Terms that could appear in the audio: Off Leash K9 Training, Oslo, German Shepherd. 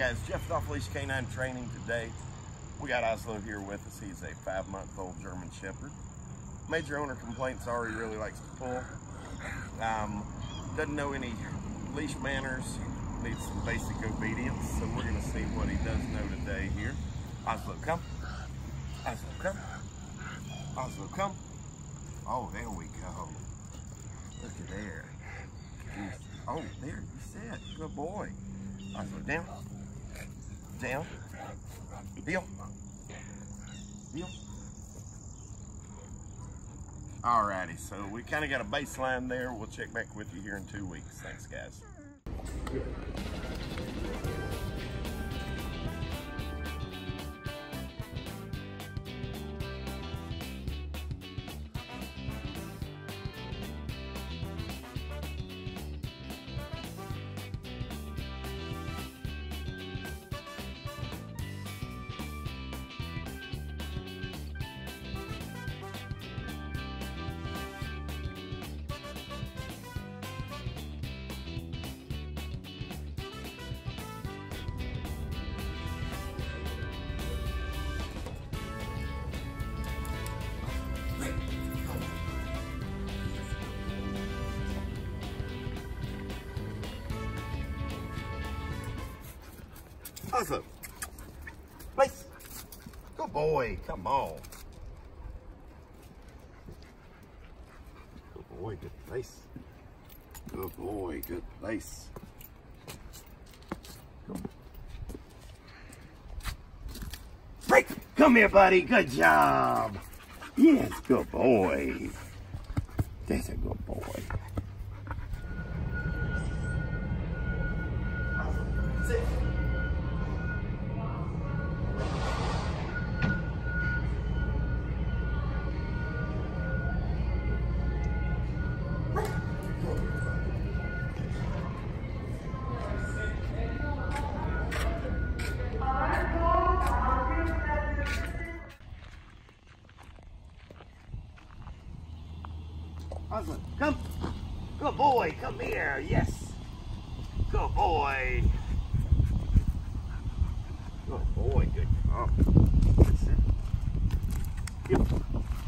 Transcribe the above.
guys, Jeff with Off-Leash Canine Training. Today we got Oslo here with us. He's a 5-month-old German Shepherd. Major owner complaints are he really likes to pull, doesn't know any leash manners, needs some basic obedience, so we're going to see what he does know today here. Oslo, come. Oslo, come. Oslo, come. Oh, there we go. Look at there. Oh, there, you sit. Good boy. Oslo, down. Down. Heel. Heel. Alrighty, so we kind of got a baseline there. We'll check back with you here in 2 weeks. Thanks, guys. Oslo, place. Good boy, come on. Good boy, good place. Good boy, good place. Come. Break. Come here, buddy. Good job. Yes, good boy. That's a good boy. Sit. Oslo, come. Good boy, come here. Yes. Good boy. Good boy, good. Oh. That's it. Yep.